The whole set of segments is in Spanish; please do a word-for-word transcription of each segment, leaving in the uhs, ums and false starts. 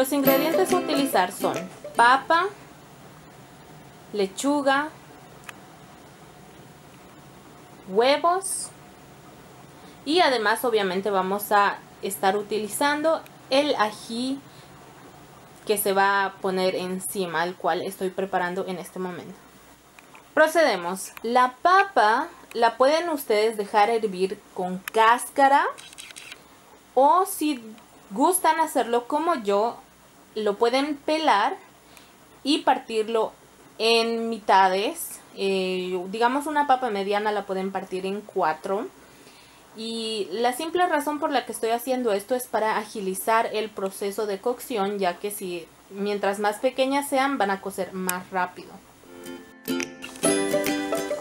Los ingredientes a utilizar son papa, lechuga, huevos y además obviamente vamos a estar utilizando el ají que se va a poner encima, el cual estoy preparando en este momento. Procedemos. La papa la pueden ustedes dejar hervir con cáscara o si gustan hacerlo como yo, lo pueden pelar y partirlo en mitades. Eh, digamos una papa mediana la pueden partir en cuatro. Y la simple razón por la que estoy haciendo esto es para agilizar el proceso de cocción, ya que si mientras más pequeñas sean van a cocer más rápido.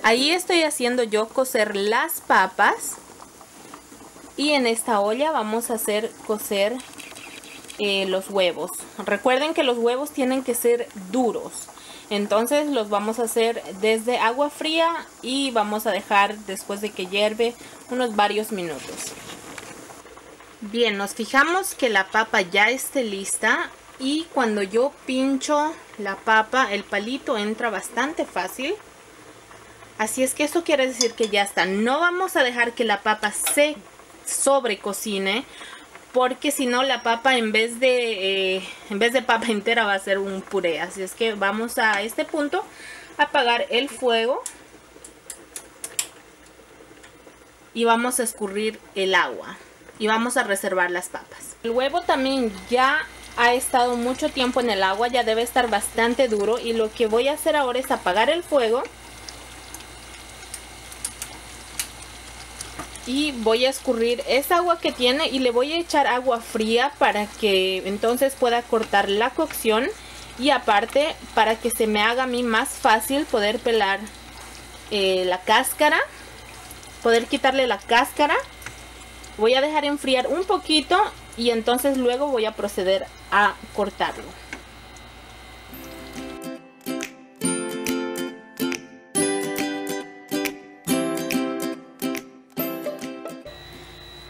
Ahí estoy haciendo yo cocer las papas y en esta olla vamos a hacer cocer eh, los huevos. Recuerden que los huevos tienen que ser duros, entonces los vamos a hacer desde agua fría y vamos a dejar después de que hierve unos varios minutos. Bien, nos fijamos que la papa ya esté lista y cuando yo pincho la papa el palito entra bastante fácil. Así es que eso quiere decir que ya está. No vamos a dejar que la papa se sobrecocine porque si no la papa en vez de eh, en vez de papa entera va a ser un puré. Así es que vamos a este punto a apagar el fuego y vamos a escurrir el agua y vamos a reservar las papas. El huevo también ya ha estado mucho tiempo en el agua, ya debe estar bastante duro y lo que voy a hacer ahora es apagar el fuego y voy a escurrir esa agua que tiene y le voy a echar agua fría para que entonces pueda cortar la cocción y aparte para que se me haga a mí más fácil poder pelar eh, la cáscara. Poder quitarle la cáscara. Voy a dejar enfriar un poquito y entonces luego voy a proceder a cortarlo.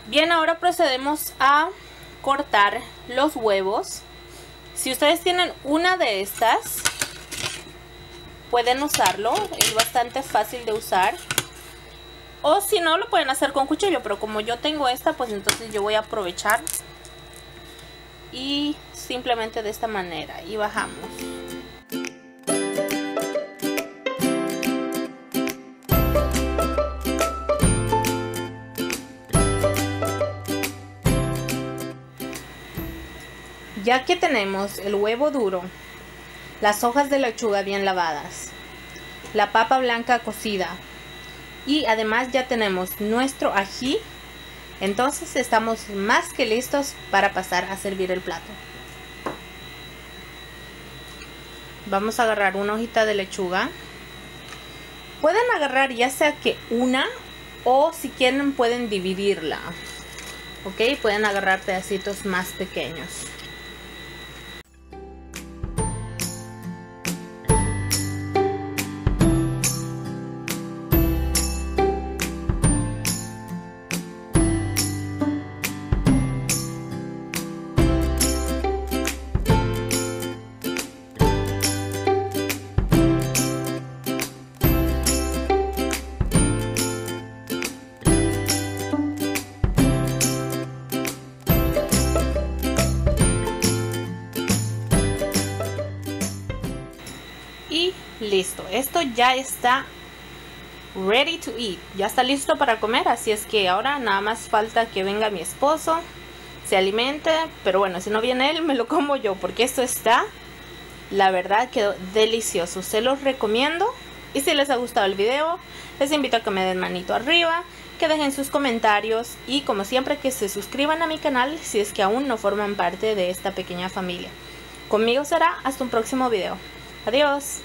Bien, ahora procedemos a cortar los huevos. Si ustedes tienen una de estas, pueden usarlo, es bastante fácil de usar. O si no, lo pueden hacer con cuchillo, pero como yo tengo esta, pues entonces yo voy a aprovechar. Y simplemente de esta manera, y bajamos. Ya que tenemos el huevo duro, las hojas de lechuga bien lavadas, la papa blanca cocida, y además ya tenemos nuestro ají, entonces estamos más que listos para pasar a servir el plato. Vamos a agarrar una hojita de lechuga. Pueden agarrar ya sea que una o si quieren pueden dividirla. Ok, pueden agarrar pedacitos más pequeños. Listo, esto ya está ready to eat, ya está listo para comer, así es que ahora nada más falta que venga mi esposo, se alimente, pero bueno, si no viene él me lo como yo, porque esto está, la verdad quedó delicioso, se los recomiendo y si les ha gustado el video, les invito a que me den manito arriba, que dejen sus comentarios y como siempre que se suscriban a mi canal si es que aún no forman parte de esta pequeña familia. Conmigo será hasta un próximo video, adiós.